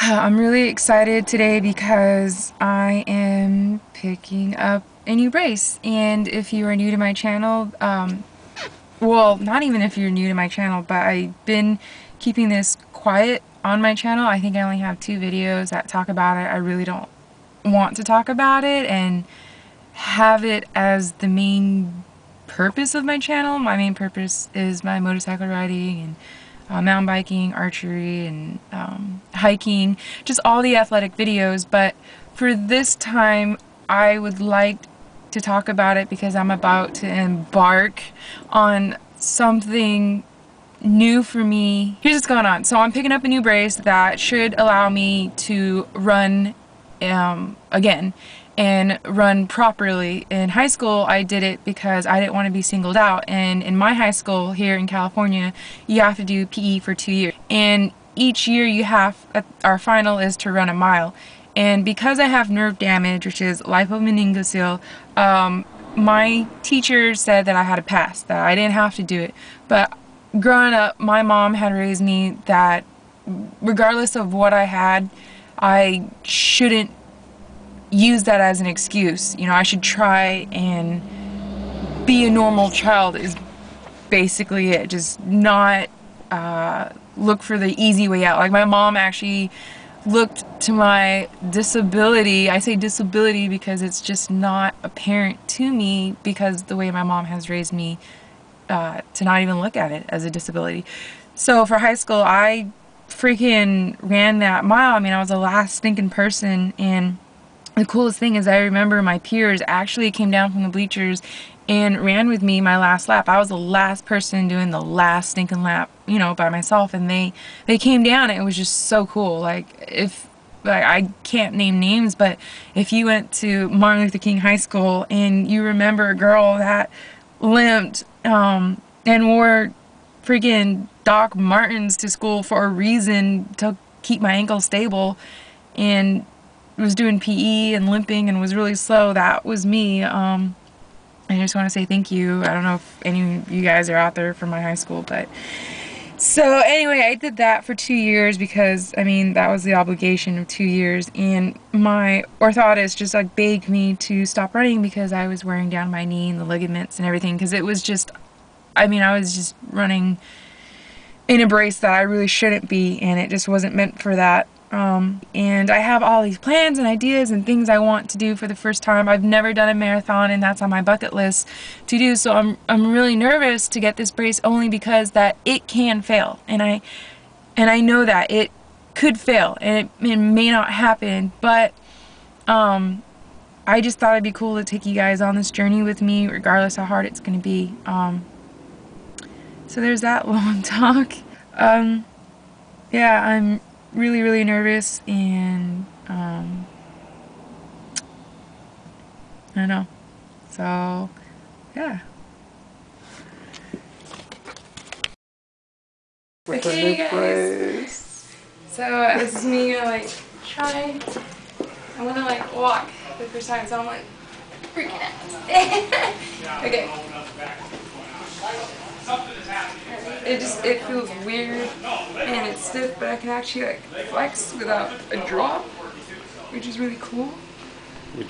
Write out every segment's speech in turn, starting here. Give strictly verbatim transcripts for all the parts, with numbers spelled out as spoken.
I'm really excited today because I am picking up a new brace, and if you are new to my channel, um, well, not even if you're new to my channel, but I've been keeping this quiet on my channel. I think I only have two videos that talk about it. I really don't want to talk about it and have it as the main purpose of my channel. My main purpose is my motorcycle riding and Uh, mountain biking, archery, and um, hiking, just all the athletic videos. But for this time, I would like to talk about it because I'm about to embark on something new for me. Here's what's going on. So I'm picking up a new brace that should allow me to run um, again and run properly. In high school, I did it because I didn't want to be singled out, and in my high school here in California, you have to do P E for two years, and each year you have, our final is to run a mile, and because I have nerve damage, which is lipomeningocele, um, my teacher said that I had to pass, that I didn't have to do it. But growing up, my mom had raised me that regardless of what I had, I shouldn't use that as an excuse. You know, I should try and be a normal child is basically it. Just not uh, look for the easy way out. Like, my mom actually looked to my disability. I say disability because it's just not apparent to me because the way my mom has raised me uh, to not even look at it as a disability. So for high school, I freaking ran that mile. I mean, I was the last stinking person. And the coolest thing is I remember my peers actually came down from the bleachers and ran with me my last lap. I was the last person doing the last stinking lap, you know, by myself, and they they came down, and it was just so cool. Like, if like I can't name names, but if you went to Martin Luther King High School and you remember a girl that limped um, and wore freaking Doc Martens to school for a reason, to keep my ankle stable, and was doing P E and limping and was really slow, that was me. Um, I just want to say thank you. I don't know if any of you guys are out there from my high school, but so anyway, I did that for two years because, I mean, that was the obligation of two years. And my orthodontist just like begged me to stop running because I was wearing down my knee and the ligaments and everything, because it was just, I mean, I was just running in a brace that I really shouldn't be, and it just wasn't meant for that. Um, and I have all these plans and ideas and things I want to do for the first time. I've never done a marathon, and that's on my bucket list to do, so I'm, I'm really nervous to get this brace only because that it can fail, and I and I know that it could fail, and it, it may not happen, but um, I just thought it'd be cool to take you guys on this journey with me regardless how hard it's gonna be. Um, so there's that long talk. Um, yeah, I'm really really nervous, and um, I don't know, so yeah. With okay guys, place. So this is me gonna like try, I'm gonna like walk the first time, so I'm like freaking out. Okay. It just, it feels weird, and it's stiff, but I can actually like flex without a drop, which is really cool.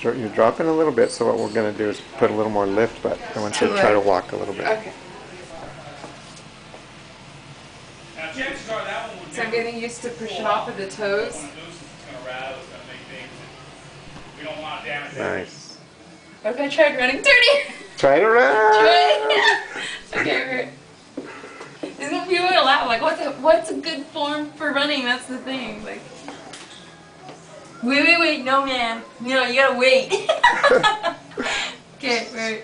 You're, you're dropping a little bit, so what we're going to do is put a little more lift, but I want you to try to walk a little bit. Okay. So I'm getting used to pushing off of the toes. Nice. What if I tried running thirty? Try to run! Try it. Okay, right. Isn't people gonna laugh? Like, what's a, what's a good form for running? That's the thing. Like, wait, wait, wait, no, man. You know, you gotta wait. Okay, wait.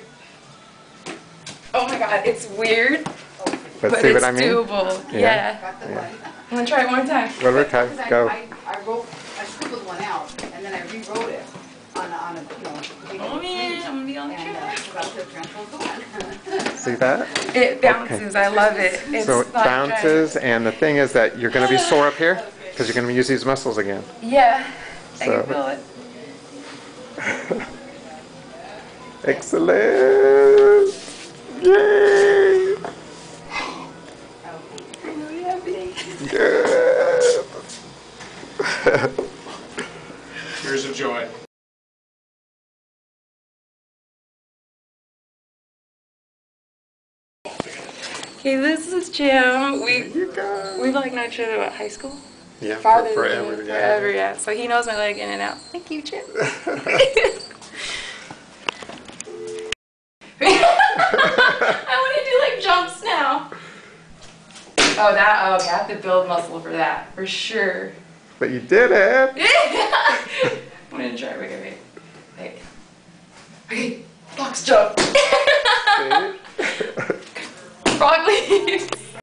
Oh my god, it's weird. Let's but see it's what I mean. Doable. Yeah. Yeah. yeah. I'm gonna try it one more time. One more time. Go. I, I, I, wrote, I scribbled one out, and then I rewrote it. On a, on a, you know, big oh man, I'm gonna be on the track. See that? It bounces, okay. I love it. It's so it bounces, good. And the thing is that you're gonna be sore up here because you're gonna use these muscles again. Yeah, so. I can feel it. Excellent! Yay! I'm really happy. Good. Years of joy. Hey, this is Jim. We we've like known each other about high school. Yeah, Father for, forever. Yeah. Forever, yeah. So he knows my leg in and out. Thank you, Jim. I want to do like jumps now. Oh, that. Oh, okay. I have to build muscle for that for sure. But you did it. Yeah. I'm gonna try. Wait, wait, wait. Okay, box jump. Frog leap.